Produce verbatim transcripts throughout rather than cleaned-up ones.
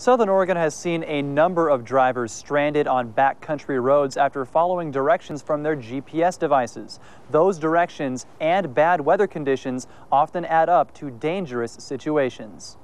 Southern Oregon has seen a number of drivers stranded on backcountry roads after following directions from their G P S devices. Those directions and bad weather conditions often add up to dangerous situations.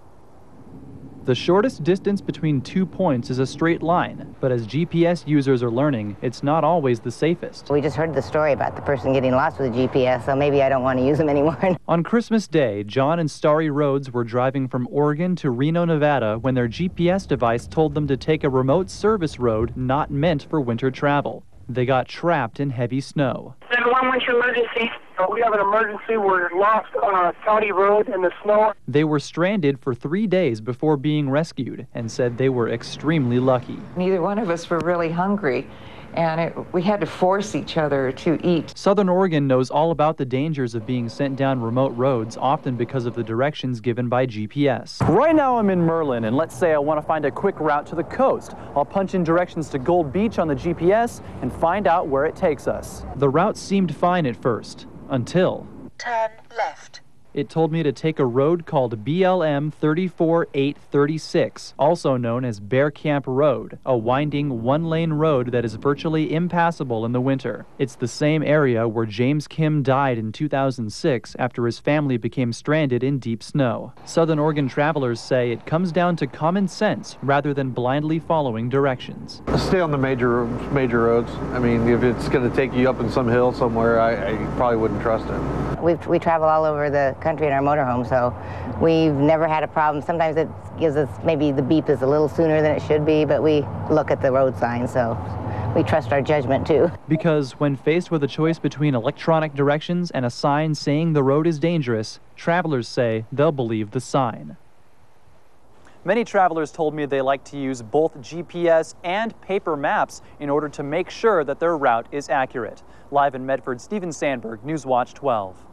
The shortest distance between two points is a straight line, but as G P S users are learning, it's not always the safest. We just heard the story about the person getting lost with a G P S, so maybe I don't want to use them anymore. On Christmas Day, John and Starry Rhodes were driving from Oregon to Reno, Nevada, when their G P S device told them to take a remote service road not meant for winter travel. They got trapped in heavy snow. nine one one emergency. We have an emergency. We're lost on a county road in the snow. They were stranded for three days before being rescued and said they were extremely lucky. Neither one of us were really hungry, and it, we had to force each other to eat. Southern Oregon knows all about the dangers of being sent down remote roads, often because of the directions given by G P S. Right now I'm in Merlin, and let's say I want to find a quick route to the coast. I'll punch in directions to Gold Beach on the G P S and find out where it takes us. The route seemed fine at first, until... turn left. It told me to take a road called B L M three four eight three six, also known as Bear Camp Road, a winding one-lane road that is virtually impassable in the winter. It's the same area where James Kim died in two thousand six after his family became stranded in deep snow. Southern Oregon travelers say it comes down to common sense rather than blindly following directions. Stay on the major major roads. I mean, if it's going to take you up in some hill somewhere, I, I probably wouldn't trust it. We've, we travel all over the country in our motorhome, so we've never had a problem. Sometimes it gives us, maybe the beep is a little sooner than it should be, but we look at the road sign, so we trust our judgment too. Because when faced with a choice between electronic directions and a sign saying the road is dangerous, travelers say they'll believe the sign. Many travelers told me they like to use both G P S and paper maps in order to make sure that their route is accurate. Live in Medford, Steven Sandberg, Newswatch twelve.